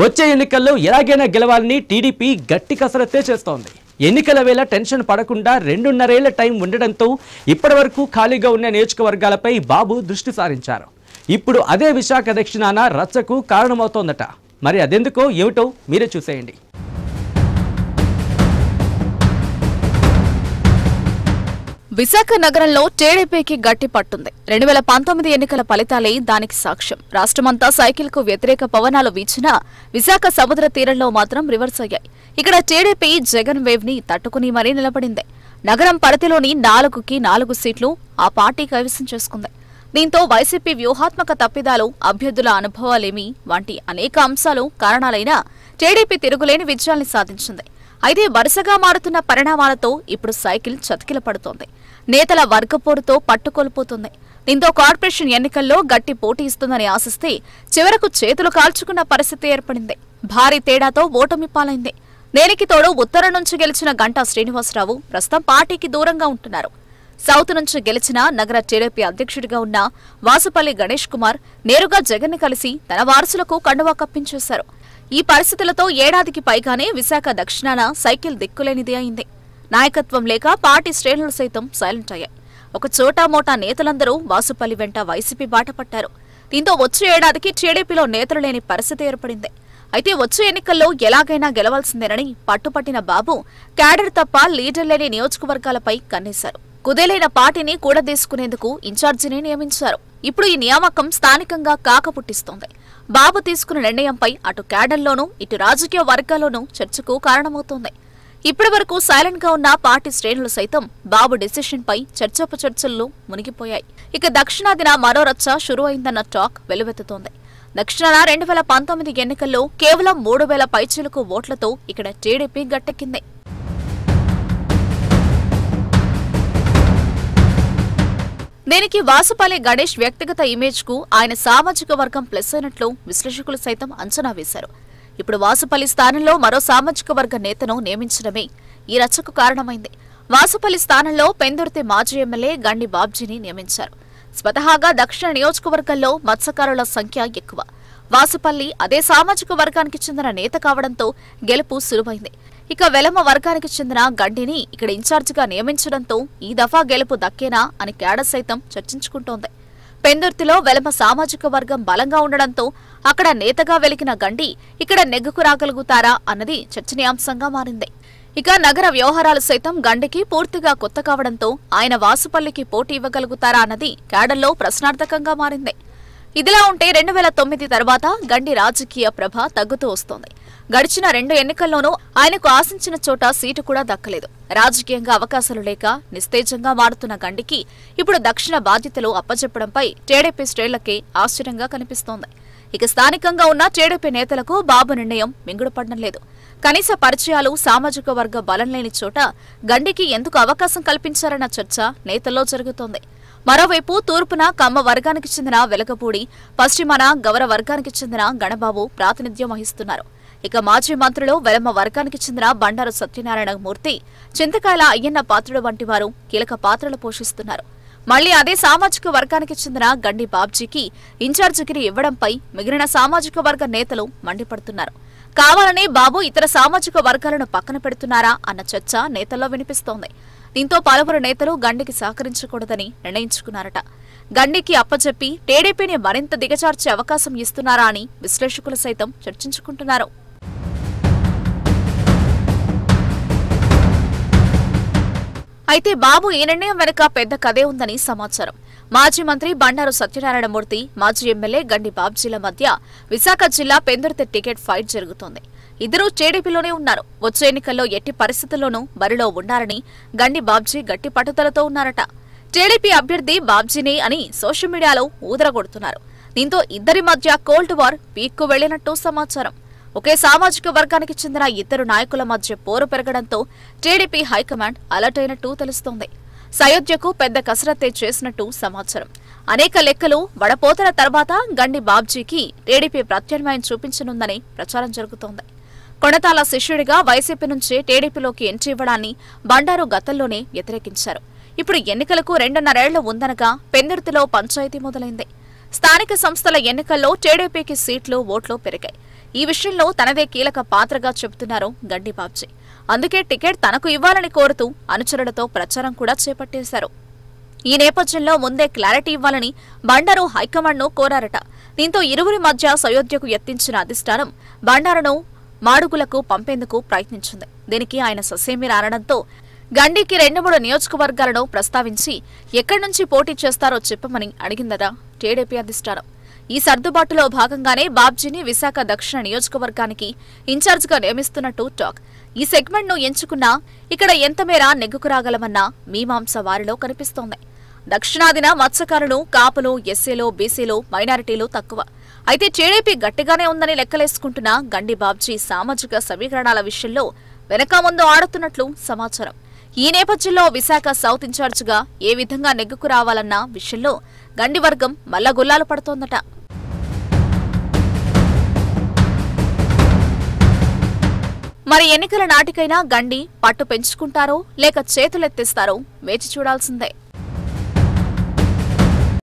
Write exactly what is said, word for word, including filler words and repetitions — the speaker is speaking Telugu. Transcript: వచ్చే ఎన్నికల్లో ఎలాగైనా గెలవాలని టీడీపీ గట్టి కసరత్తే చేస్తోంది. ఎన్నికల వేళ టెన్షన్ పడకుండా రెండున్నరేళ్ల టైం ఉండడంతో ఇప్పటివరకు ఖాళీగా ఉన్న నియోజకవర్గాలపై బాబు దృష్టి సారించారు. ఇప్పుడు అదే విశాఖ దక్షిణాన రచ్చకు కారణమవుతోందట. మరి అదెందుకో ఏమిటో మీరే చూసేయండి. విశాఖ నగరంలో టీడీపీకి గట్టి పట్టుంది. రెండు వేల పంతొమ్మిది ఎన్నికల ఫలితాలే దానికి సాక్ష్యం. రాష్ట్రమంతా సైకిల్కు వ్యతిరేక పవనాలు వీచినా విశాఖ సముద్ర తీరంలో మాత్రం రివర్స్ అయ్యాయి. ఇక్కడ టీడీపీ జగన్ వేవ్ ని తట్టుకుని మరీ నిలబడింది. నగరం పరిధిలోని నాలుగుకి నాలుగు సీట్లు ఆ పార్టీ కైవసం చేసుకుంది. దీంతో వైసీపీ వ్యూహాత్మక తప్పిదాలు, అభ్యర్థుల అనుభవాలేమి వంటి అనేక అంశాలు కారణాలైనా టీడీపీ తిరుగులేని విజయాన్ని సాధించింది. అయితే వరుసగా మారుతున్న పరిణామాలతో ఇప్పుడు సైకిల్ చతికిల పడుతోంది. నేతల వర్గపోరుతో పట్టుకోల్పోతుంది. దీంతో కార్పొరేషన్ ఎన్నికల్లో గట్టి పోటీ ఇస్తుందని ఆశిస్తే చివరకు చేతులు కాల్చుకున్న పరిస్థితి ఏర్పడింది. భారీ తేడాతో ఓటమి పాలైంది. నేనికి తోడు ఉత్తరం నుంచి గెలిచిన గంటా శ్రీనివాసరావు ప్రస్తుతం పార్టీకి దూరంగా ఉంటున్నారు. సౌత్ నుంచి గెలిచిన నగర టీడీపీ అధ్యక్షుడిగా ఉన్న వాసుపల్లి గణేష్ కుమార్ నేరుగా జగన్ కలిసి తన వారసులకు కండువా కప్పించేశారు. ఈ పరిస్థితులతో ఏడాదికి పైగానే విశాఖ దక్షిణాన సైకిల్ దిక్కులేనిది అయింది. నాయకత్వం లేక పార్టీ శ్రేణులు సైతం సైలెంట్ అయ్యాయి. ఒక చోటా మోటా నేతలందరూ వాసుపల్లి వెంట వైసీపీ బాట పట్టారు. దీంతో వచ్చే ఏడాదికి టీడీపీలో నేతలు లేని పరిస్థితి ఏర్పడింది. అయితే వచ్చే ఎన్నికల్లో ఎలాగైనా గెలవాల్సిందేనని పట్టుపట్టిన బాబు క్యాడర్ తప్ప లీడర్ లేని నియోజకవర్గాలపై కన్నేశారు. కుదేలైన పార్టీని కూడదీసుకునేందుకు ఇన్ఛార్జిని నియమించారు. ఇప్పుడు ఈ నియామకం స్థానికంగా కాకపుట్టిస్తోంది. బాబు తీసుకున్న నిర్ణయంపై అటు క్యాడర్లోనూ ఇటు రాజకీయ వర్గాల్లోనూ చర్చకు కారణమవుతోంది. ఇప్పటి వరకు సైలెంట్ గా ఉన్న పార్టీ శ్రేణులు సైతం బాబు డిసిషన్ పై చర్చోపచర్చల్లో మునిగిపోయాయి. ఇక దక్షిణాదిన మరో రచ్చ షురు అయిందన్న టాక్ వెలువెత్తుతోంది. దక్షిణాన రెండు వేల పంతొమ్మిది ఎన్నికల్లో కేవలం మూడు వేల పైచీలకు ఓట్లతో ఇక్కడ టీడీపీ గట్టెక్కింది. దీనికి వాసుపల్లి గణేష్ వ్యక్తిగత ఇమేజ్ కు ఆయన సామాజిక వర్గం ప్లస్ అయినట్లు విశ్లేషకులు సైతం అంచనా వేశారు. ఇప్పుడు వాసుపల్లి స్థానంలో మరో సామాజిక వర్గ నేతను నియమించడమే ఈ రచ్చకు కారణమైంది. వాసుపల్లి స్థానంలో పెందుర్తి మాజీ ఎమ్మెల్యే గండి బాబ్జీని నియమించారు. స్వతహాగా దక్షిణ నియోజకవర్గంలో మత్స్యకారుల సంఖ్య ఎక్కువ. వాసుపల్లి అదే సామాజిక వర్గానికి చెందిన నేత కావడంతో గెలుపు సులువైంది. ఇక వెలమ వర్గానికి చెందిన గండిని ఇక్కడ ఇన్ఛార్జిగా నియమించడంతో ఈ దఫా గెలుపు దక్కేనా అని క్యాడర్ సైతం చర్చించుకుంటోంది. పెందుర్తిలో వెలమ సామాజిక వర్గం బలంగా ఉండడంతో అక్కడ నేతగా వెలికిన గండి ఇక్కడ నెగ్గుకు రాగలుగుతారా అన్నది చర్చనీయాంశంగా మారింది. ఇక నగర వ్యవహారాలు సైతం గండికి పూర్తిగా కొత్త కావడంతో ఆయన వాసుపల్లికి పోటీ ఇవ్వగలుగుతారా అన్నది క్యాడర్లో ప్రశ్నార్థకంగా మారింది. ఇదిలా ఉంటే రెండు వేల తొమ్మిది తర్వాత గండి రాజకీయ ప్రభ తగ్గుతూ వస్తోంది. గడిచిన రెండు ఎన్నికల్లోనూ ఆయనకు ఆశించిన చోట సీటు కూడా దక్కలేదు. రాజకీయంగా అవకాశాలు లేక నిస్తేజంగా మారుతున్న గండికి ఇప్పుడు దక్షిణ బాధ్యతలు అప్పచెప్పడంపై టీడీపీ శ్రేణులకే ఆశ్చర్యంగా కనిపిస్తోంది. ఇక స్థానికంగా ఉన్న టీడీపీ నేతలకు బాబు నిర్ణయం మింగుడుపడడం లేదు. కనీస పరిచయాలు, సామాజిక వర్గ బలం లేని చోట గండికి ఎందుకు అవకాశం కల్పించారన్న చర్చ నేతల్లో జరుగుతోంది. మరోవైపు తూర్పున కమ్మ వర్గానికి చెందిన వెలగపూడి, పశ్చిమాన గౌర వర్గానికి చెందిన గణబాబు ప్రాతినిధ్యం వహిస్తున్నారు. ఇక మాజీ మంత్రులు వెలమ వర్గానికి చెందిన బండారు సత్యనారాయణ మూర్తి, చింతకాయల అయ్యన్న పాత్రుడు వంటి వారు కీలక పాత్రలు పోషిస్తున్నారు. మళ్లీ అదే సామాజిక వర్గానికి చెందిన గండి బాబ్జీకి ఇన్ఛార్జిగిరి ఇవ్వడంపై మిగిలిన సామాజిక వర్గ నేతలు మండిపడుతున్నారు. కావాలనే బాబు ఇతర సామాజిక వర్గాలను పక్కన పెడుతున్నారా అన్న చర్చ నేతల్లో వినిపిస్తోంది. దీంతో పలువురు నేతలు గండికి సహకరించకూడదని నిర్ణయించుకున్నారట. గండికి అప్పచెప్పి టీడీపీని మరింత దిగజార్చే అవకాశం ఇస్తున్నారా అని విశ్లేషకులు సైతం చర్చించుకుంటున్నారు. అయితే బాబు ఈ నిర్ణయం వెనుక పెద్ద కథే ఉందని సమాచారం. మాజీ మంత్రి బండారు సత్యనారాయణమూర్తి, మాజీ ఎమ్మెల్యే గండి బాబ్జీల మధ్య విశాఖ జిల్లా పెందుర్తి టికెట్ ఫైట్ జరుగుతోంది. ఇద్దరూ టీడీపీలోనే ఉన్నారు. వచ్చే ఎన్నికల్లో ఎట్టి పరిస్థితుల్లోనూ బరిలో ఉండాలని గండి బాబ్జీ గట్టి పట్టుదలతో ఉన్నారట. టీడీపీ అభ్యర్థి బాబ్జీనే అని సోషల్ మీడియాలో ఊదరగొడుతున్నారు. దీంతో ఇద్దరి మధ్య కోల్డ్ వార్ పీక్కు వెళ్లినట్టు సమాచారం. ఒకే సామాజిక వర్గానికి చెందిన ఇద్దరు నాయకుల మధ్య పోరు పెరగడంతో టీడీపీ హైకమాండ్ అలర్ట్ అయినట్టు తెలుస్తోంది. సయోధ్యకు పెద్ద కసరత్తే చేసినట్టు సమాచారం. అనేక లెక్కలు వడపోతల తర్వాత గండి బాబ్జీకి టీడీపీ ప్రత్యామ్నాయం చూపించనుందని ప్రచారం జరుగుతోంది. కొణతాల శిష్యుడిగా వైసీపీ నుంచి టీడీపీలోకి ఎంట్రీ ఇవ్వడాన్ని బండారు గతంలోనే వ్యతిరేకించారు. ఇప్పుడు ఎన్నికలకు రెండున్నరేళ్లు ఉందనగా పెందుర్తిలో పంచాయతీ మొదలైంది. స్థానిక సంస్థల ఎన్నికల్లో టీడీపీకి సీట్లు ఓట్లు పెరిగాయి. ఈ విషయంలో తనదే కీలక పాత్రగా చెబుతున్నారు గండి బాబ్జీ. అందుకే టికెట్ తనకు ఇవ్వాలని కోరుతూ అనుచరులతో ప్రచారం కూడా చేపట్టేశారు. ఈ నేపథ్యంలో ముందే క్లారిటీ ఇవ్వాలని బండారు హైకమాండ్ను కోరారట. దీంతో ఇరువురి మధ్య సయోధ్యకు యత్నించిన అధిష్టానం బండారును మాడుగులకు పంపేందుకు ప్రయత్నించింది. దీనికి ఆయన ససేమి రానడంతో గండికి రెండు మూడు నియోజకవర్గాలను ప్రస్తావించి ఎక్కడి నుంచి పోటీ చేస్తారో చెప్పమని అడిగిందట టీడీపీ అధిష్టానం. ఈ సర్దుబాటులో భాగంగానే బాబ్జీని విశాఖ దక్షిణ నియోజకవర్గానికి ఇన్ఛార్జిగా నియమిస్తున్నట్టు టాక్. ఈ సెగ్మెంట్ను ఎంచుకున్నా ఇక్కడ ఎంతమేర నెగ్గుకు రాగలమన్న మీమాంస వారిలో కనిపిస్తోంది. దక్షిణాదిన మత్స్యకారులు, కాపులు, ఎస్సీలు, బీసీలు, మైనారిటీలు తక్కువ. అయితే టీడీపీ గట్టిగానే ఉందని లెక్కలేసుకుంటున్న గండి బాబ్జీ సామాజిక సమీకరణాల విషయంలో వెనక ముందు ఆడుతున్నట్లు సమాచారం. ఈ నేపథ్యంలో విశాఖ సౌత్ ఇన్ఛార్జిగా ఏ విధంగా నెగ్గుకు రావాలన్న విషయంలో గండి వర్గం మల్లగుల్లాలు పడుతోందట. మరి ఎన్నికల నాటికైనా గండి పట్టు పెంచుకుంటారో లేక చేతులెత్తేస్తారో వేచి చూడాల్సిందే.